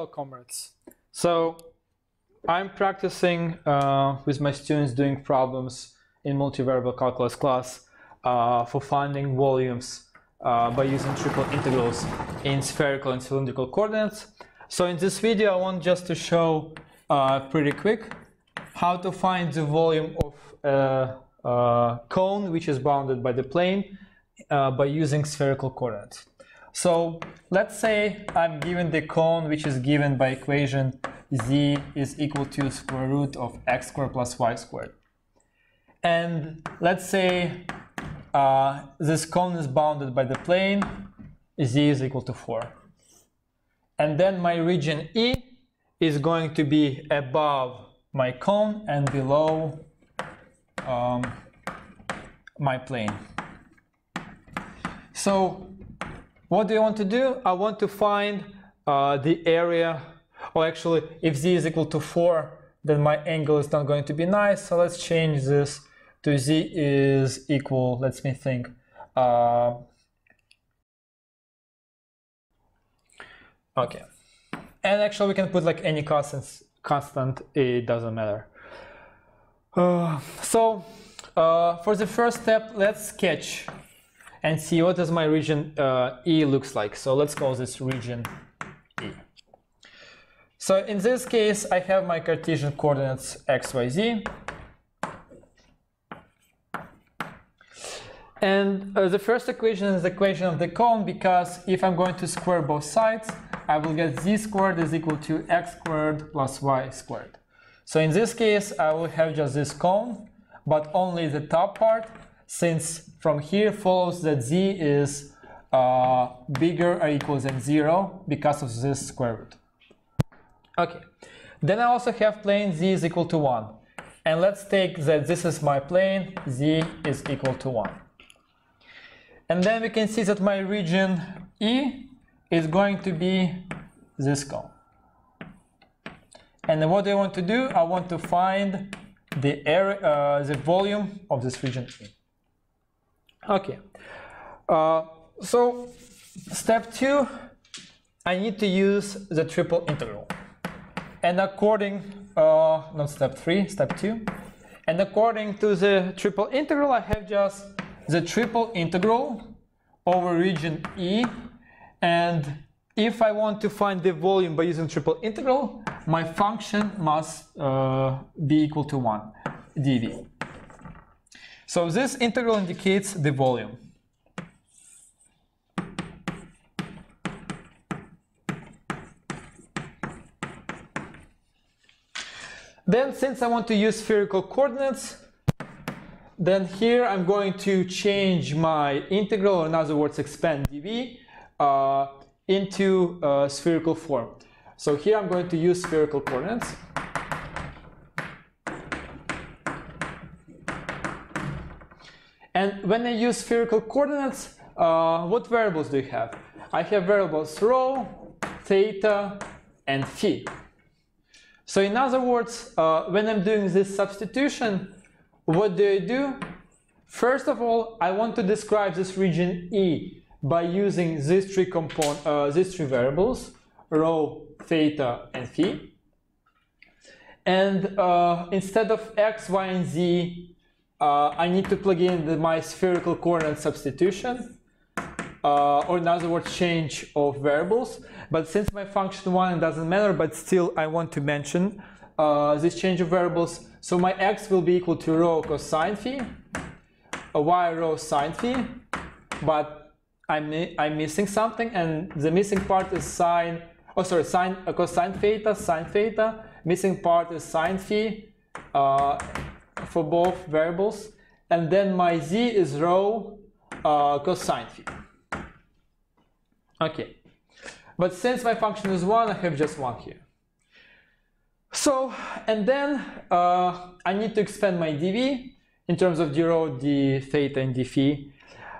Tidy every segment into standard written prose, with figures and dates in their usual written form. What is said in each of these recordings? Hello, comrades. So I'm practicing with my students doing problems in multivariable calculus class for finding volumes by using triple integrals in spherical and cylindrical coordinates. So in this video, I want just to show pretty quick how to find the volume of a cone which is bounded by the plane by using spherical coordinates. So let's say I'm given the cone which is given by equation z is equal to square root of x squared plus y squared. And let's say this cone is bounded by the plane z is equal to 4. And then my region E is going to be above my cone and below my plane. So what do you want to do? I want to find the area. Well, actually, if z is equal to 4, then my angle is not going to be nice. So let's change this to z is equal, let me think, okay. And actually, we can put like any constant, it doesn't matter. For the first step, let's sketch and see what does my region E looks like. So let's call this region E. So in this case, I have my Cartesian coordinates x, y, z. And the first equation is the equation of the cone, because if I'm going to square both sides, I will get z squared is equal to x squared plus y squared. So in this case, I will have just this cone, but only the top part, since from here follows that z is bigger or equal than 0 because of this square root. Okay, then I also have plane z is equal to 1. And let's take that this is my plane, z is equal to 1. And then we can see that my region E is going to be this cone. And what I want to do, I want to find the area, the volume of this region E. Okay, so step 2, I need to use the triple integral. And according, not step 3, step 2. And according to the triple integral, I have just the triple integral over region E. And if I want to find the volume by using triple integral, my function must be equal to 1 dv. So this integral indicates the volume. Then, since I want to use spherical coordinates, then here I'm going to change my integral, or in other words, expand dv into spherical form. So here I'm going to use spherical coordinates. And when I use spherical coordinates, what variables do you have? I have variables rho, theta, and phi. So in other words, when I'm doing this substitution, what do I do? First of all, I want to describe this region E by using these three variables, rho, theta, and phi. And instead of x, y, and z, I need to plug in my spherical coordinate substitution, or in other words, change of variables. But since my function 1 doesn't matter, but still I want to mention this change of variables. So my x will be equal to rho cosine phi, y rho sine phi, but I'm missing something, and the missing part is cosine theta, sine theta. Missing part is sine phi, for both variables, and then my z is rho cosine phi. Okay, but since my function is 1, I have just 1 here. So, and then I need to expand my dv in terms of d rho, d theta, and d phi.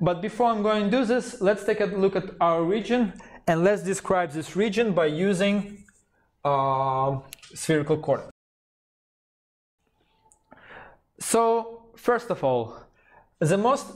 But before I'm going to do this, let's take a look at our region, and let's describe this region by using spherical coordinates. So, first of all, the most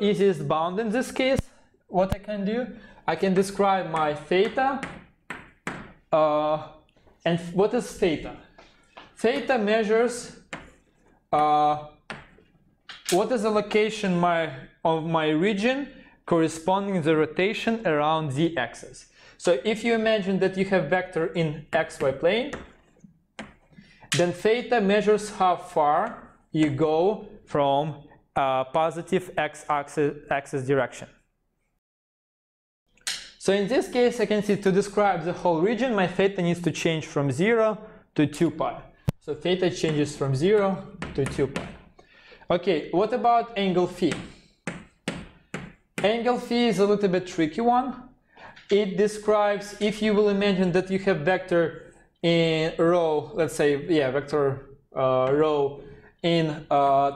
easiest bound in this case, what I can do, I can describe my theta And what is theta? Theta measures what is the location of my region corresponding to the rotation around the axis. So if you imagine that you have vector in xy plane, then theta measures how far you go from positive x-axis direction. So in this case, I can see to describe the whole region, my theta needs to change from 0 to 2 pi. So theta changes from 0 to 2 pi. Okay, what about angle phi? Angle phi is a little bit tricky one. It describes, if you will imagine that you have vector in row, let's say, yeah, vector row in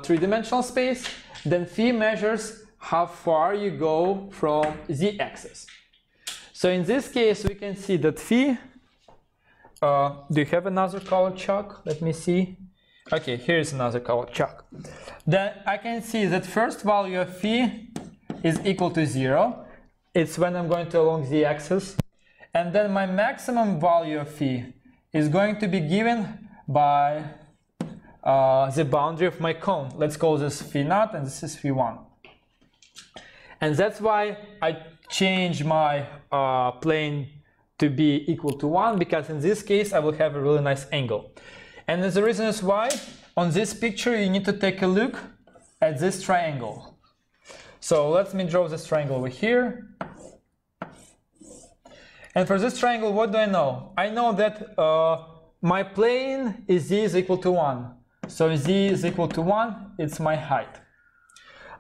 three-dimensional space, then phi measures how far you go from the axis. So in this case, we can see that phi, do you have another colored chalk? Let me see. Okay, here's another colored chalk. Then I can see that first value of phi is equal to 0. It's when I'm going to along the axis. And then my maximum value of phi is going to be given by the boundary of my cone. Let's call this phi naught and this is phi 1. And that's why I change my plane to be equal to 1, because in this case I will have a really nice angle. And the reason is why on this picture you need to take a look at this triangle. So let me draw this triangle over here. And for this triangle, what do I know? I know that my plane is z is equal to 1. So z is equal to 1, it's my height.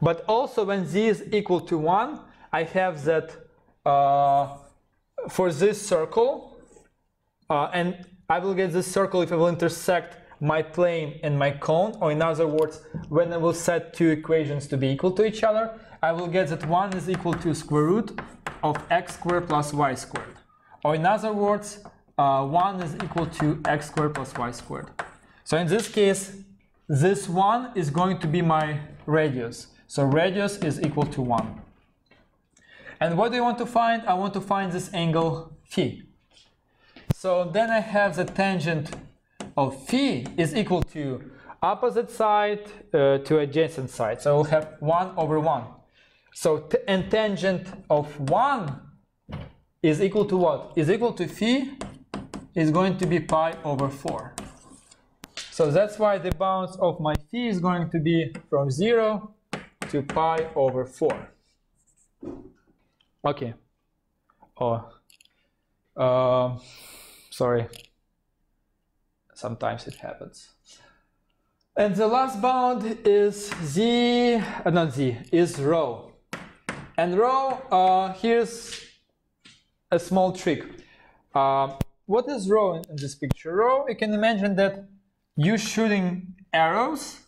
But also when z is equal to 1, I have that for this circle, and I will get this circle if I will intersect my plane and my cone, or in other words, when I will set two equations to be equal to each other, I will get that 1 is equal to square root of x squared plus y squared. Or in other words, 1 is equal to x squared plus y squared. So in this case, this 1 is going to be my radius. So radius is equal to 1. And what do I want to find? I want to find this angle phi. So then I have the tangent of phi is equal to opposite side to adjacent side. So we'll have 1 over 1. So and tangent of 1 is equal to what? Is equal to phi is going to be pi over 4. So that's why the bounds of my phi is going to be from 0 to pi over 4. Okay. Oh, sorry. Sometimes it happens. And the last bound is rho. And rho, here's a small trick. What is rho in this picture? Rho, you can imagine that you're shooting arrows,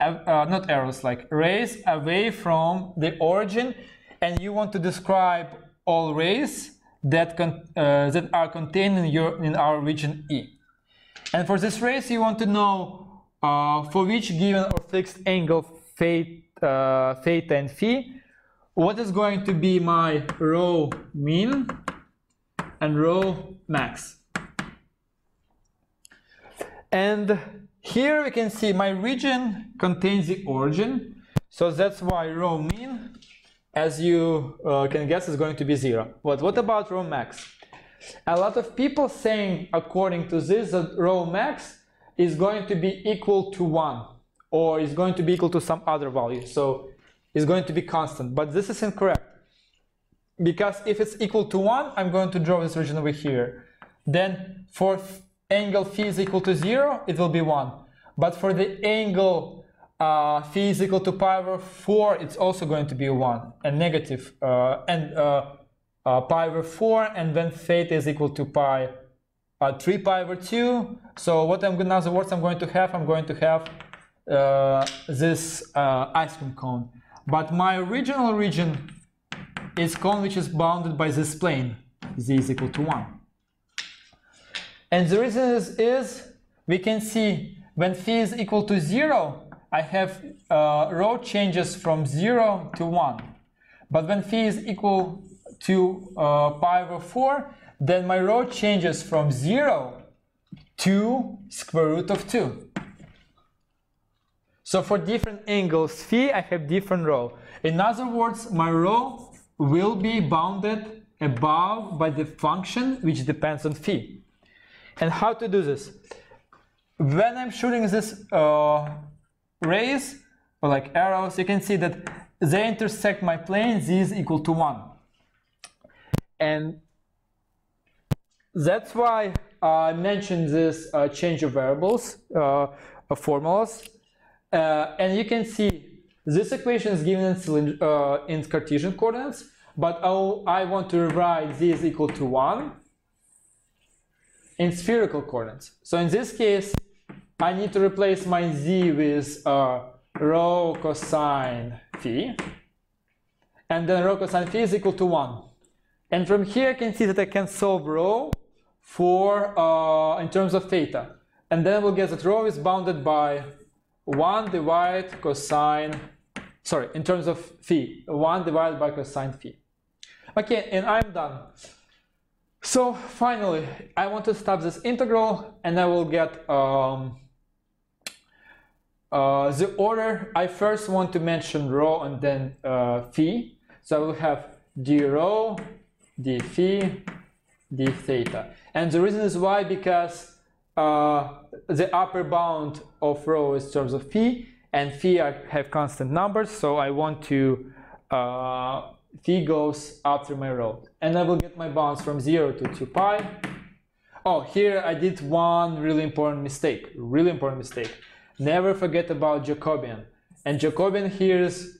not arrows, like rays away from the origin, and you want to describe all rays that, that are contained in our region E. And for this race, you want to know for which given or fixed angle theta and phi, what is going to be my rho mean and rho max. And here we can see my region contains the origin, so that's why rho mean, as you can guess, is going to be 0. But what about rho max? A lot of people saying, according to this, that rho max is going to be equal to 1, or is going to be equal to some other value, so it's going to be constant. But this is incorrect, because if it's equal to 1, I'm going to draw this region over here. Then for angle phi is equal to 0, it will be 1. But for the angle phi is equal to pi over 4, it's also going to be 1, and negative, pi over 4, and then theta is equal to pi 3 pi over 2. So what I'm in other words, I'm going to have this ice cream cone. But my original region is cone which is bounded by this plane, z is equal to 1. And the reason is we can see when phi is equal to 0, I have rho changes from 0 to 1. But when phi is equal to pi over 4, then my row changes from 0 to square root of 2. So for different angles phi, I have different row. In other words, my row will be bounded above by the function which depends on phi. And how to do this? When I'm shooting this rays, or like arrows, you can see that they intersect my plane, z is equal to 1. And that's why I mentioned this change of variables, formulas. And you can see this equation is given in Cartesian coordinates, but I want to rewrite z is equal to 1 in spherical coordinates. So in this case, I need to replace my z with rho cosine phi, and then rho cosine phi is equal to 1. And from here I can see that I can solve rho for in terms of theta, and then we'll get that rho is bounded by 1 divided cosine, sorry, in terms of phi, 1 divided by cosine phi. Okay, and I'm done. So finally, I want to stop this integral, and I will get the order. I first want to mention rho and then phi. So I will have d rho, d phi, d theta. And the reason is why, because the upper bound of rho is in terms of phi, and phi I have constant numbers, so I want to phi goes up through my rho, and I will get my bounds from 0 to 2 pi. Oh, here I did one really important mistake. Never forget about Jacobian, and Jacobian here is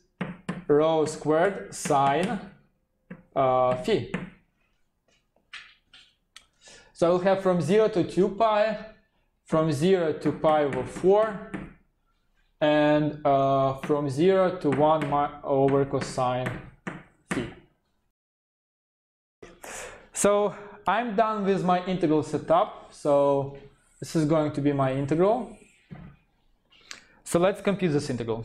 rho squared sine phi. So I will have from 0 to 2 pi, from 0 to pi over 4, and from 0 to 1 over cosine phi. So I'm done with my integral setup. So this is going to be my integral. So let's compute this integral.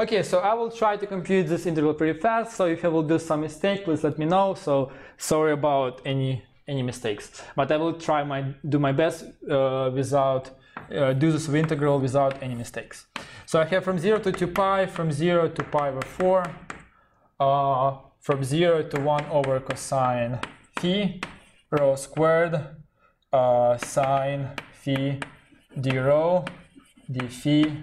Okay, so I will try to compute this integral pretty fast, so if I will do some mistake, please let me know, so sorry about any mistakes. But I will try do my best do this integral without any mistakes. So I have from 0 to 2 pi, from 0 to pi over 4, from 0 to 1 over cosine phi, rho squared, sine phi, d rho, d phi,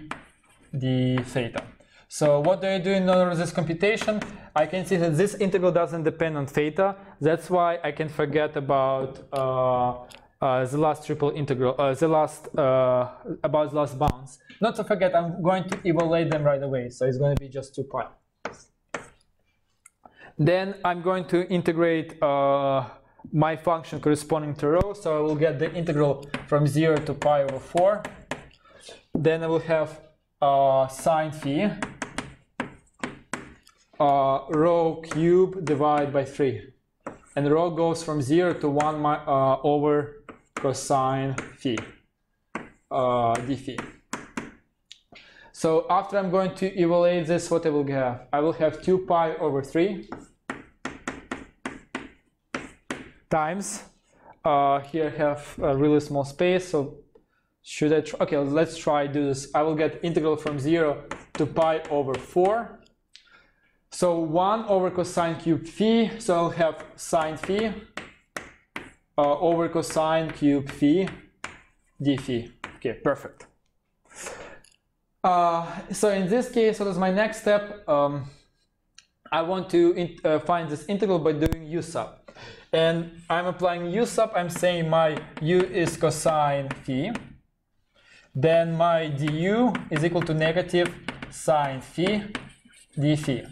d theta. So what do I do in order of this computation? I can see that this integral doesn't depend on theta. That's why I can forget about the last triple integral, about the last bounds. Not to forget, I'm going to evaluate them right away. So it's going to be just 2 pi. Then I'm going to integrate my function corresponding to rho. So I will get the integral from 0 to pi over 4. Then I will have sine phi rho cube divided by 3, and rho goes from 0 to 1 over cosine phi d phi. So after I'm going to evaluate this, what I will have? I will have 2 pi over 3 times here I have a really small space, so should I try? Okay, let's try do this. I will get integral from 0 to pi over 4. So 1 over cosine cube phi. So I'll have sine phi over cosine cube phi d phi. Okay, perfect. So in this case, what is my next step? I want to find this integral by doing u sub. And I'm applying u sub. I'm saying my u is cosine phi. Then my du is equal to negative sine phi d phi.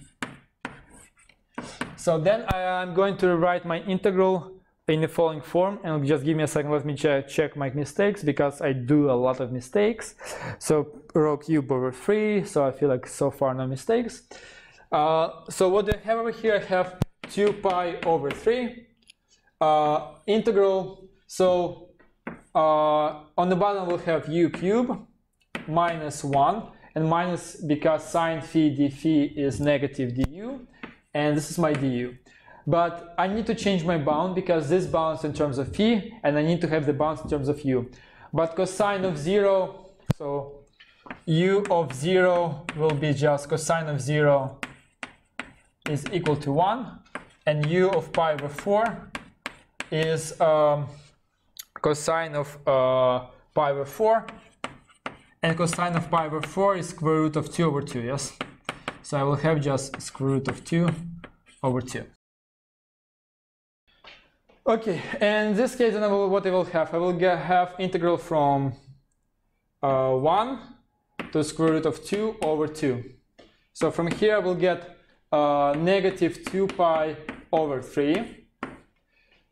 So then I'm going to rewrite my integral in the following form, and just give me a second, let me check my mistakes, because I do a lot of mistakes. So rho cube over 3, so I feel like so far no mistakes. So what do I have over here? I have 2 pi over 3 integral. So on the bottom we'll have u cubed minus 1, and minus because sine phi d phi is negative du, and this is my du. But I need to change my bound because this bounds in terms of phi, and I need to have the bounds in terms of u. But cosine of 0, so u of 0 will be just cosine of 0 is equal to 1, and u of pi over 4 is cosine of pi over 4, and cosine of pi over 4 is square root of 2 over 2, yes? So I will have just square root of 2 over 2. Okay, and in this case, then I will have integral from 1 to square root of 2 over 2. So from here I will get negative 2 pi over 3.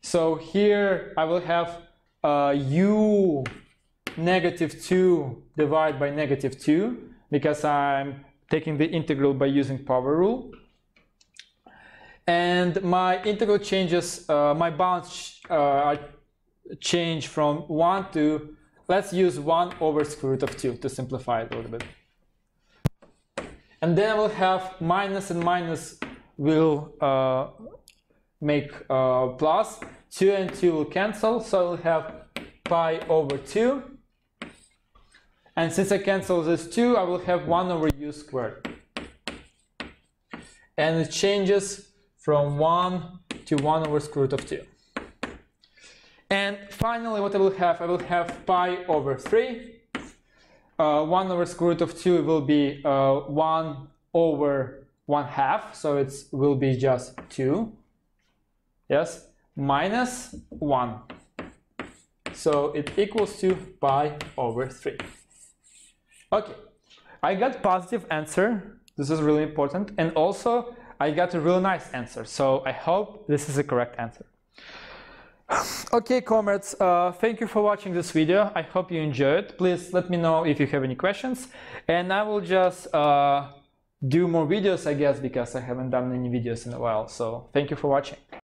So here I will have u negative 2 divided by negative 2, because I'm taking the integral by using power rule. And my integral changes, my bounds change from 1 to, let's use 1 over square root of 2 to simplify it a little bit. And then we'll have minus and minus will make plus. 2 and 2 will cancel, so we'll have pi over 2. And since I cancel this 2, I will have 1 over u squared. And it changes from 1 to 1 over square root of 2. And finally what I will have pi over 3. 1 over square root of 2 will be 1 over 1/2, so it will be just 2, yes, minus 1. So it equals to pi over 3. Okay, I got positive answer, this is really important, and also I got a really nice answer, so I hope this is the correct answer. Okay, comrades, thank you for watching this video. I hope you enjoyed. Please let me know if you have any questions, and I will just do more videos, I guess, because I haven't done any videos in a while. So thank you for watching.